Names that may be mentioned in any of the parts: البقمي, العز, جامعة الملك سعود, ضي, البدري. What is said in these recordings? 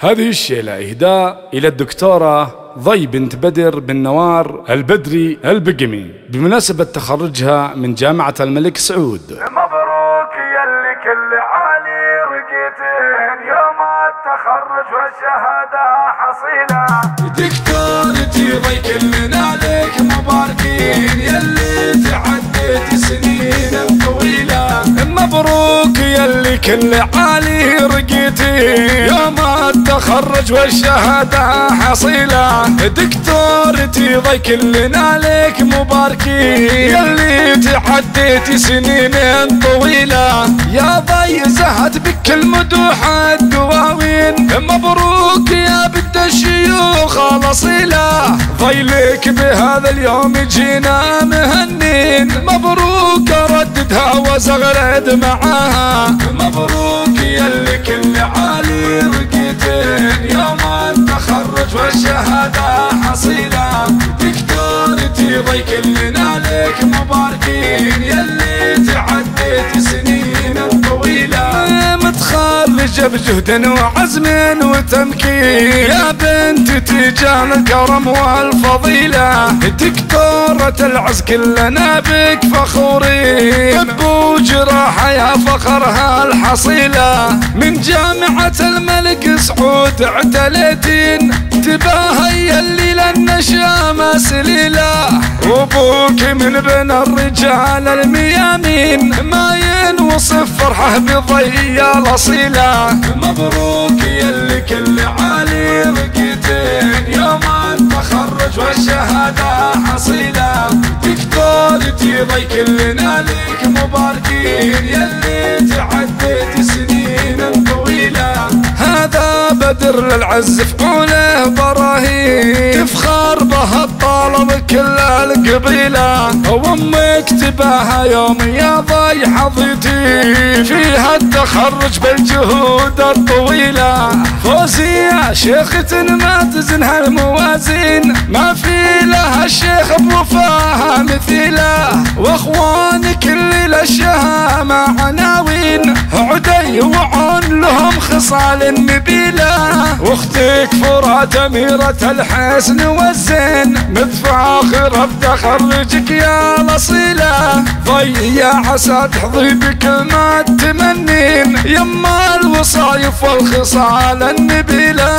هذه الشيلة إهداء إلى الدكتورة ضي بنت بدر بن نوار البدري البقمي بمناسبة تخرجها من جامعة الملك سعود. مبروك يلي كل عالي رقيتين يوم التخرج والشهادة حصيلة. دكتورتي ضي كلنا عليك مباركين يلي تعديت سنين طويلة. مبروك يلي كل عالي رقيتين يوم التخرج والشهادة حصيلة. دكتورتي ضي كلنا لك مباركين يلي تعديتي سنين طويلة. يا ضي زهت بك المدوح الدواوين مبروك يا بنت الشيوخ الأصيلة. ضي لك بهذا اليوم جينا مهنين مبروك رددها وزغرد معاها. مبروك يلي كل عالي رقيتين يوم التخرج والشهادة حصيلة. دكتورتي ضي كلنا لك مباركين يلي تعديت سنين طويلة. متخرجة بجهد وعزم وتمكين يا بنت تيجان الكرم والفضيلة. دكتورة العز كلنا بك فخورين طب وجراحة يا فخرها الحصيلة. من جامعة الملك سعود اعتليتين تباهي اللي لنا شامة سليلة. وابوك من بين الرجال الميامين ما ينوصف فرحه بضي يا الأصيلة. مبروك يلي كل عالي رقيتين يوم التخرج والشهادة حصيلة. دكتورتي ضي كلنا لك مباركين يلي تعديت سنين طويلة. هذا بدر للعز فعوله براهين تفخر بها الطالب كل القبيلة. وامك تباها يوم يا ضي حظيتي فيها التخرج بالجهود الطويلة. فوزي يا شيخة ما تزنها الموازين ما في لها الشيخ بوفاها مثيلة. واخوانك اللي لشها مع عناوين عدي وعون لهم خصال نبيلة. واختك فرات أميرة الحسن والزين متفاخرة بتخرجك يا الأصيلة. ضي يا عسى تحظي بكلمة تمنين يما الوصايف والخصال النبيلة.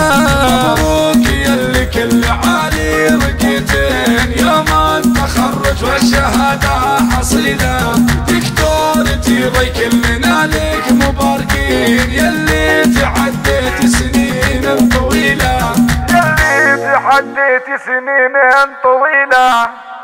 مبروك يلي كل عالي رقيتين يوم التخرج والشهادة حصيلة. دكتورتي ضي كلنا لك مباركين يلي تعديت سنين طويلة. عديت سنين طويلة.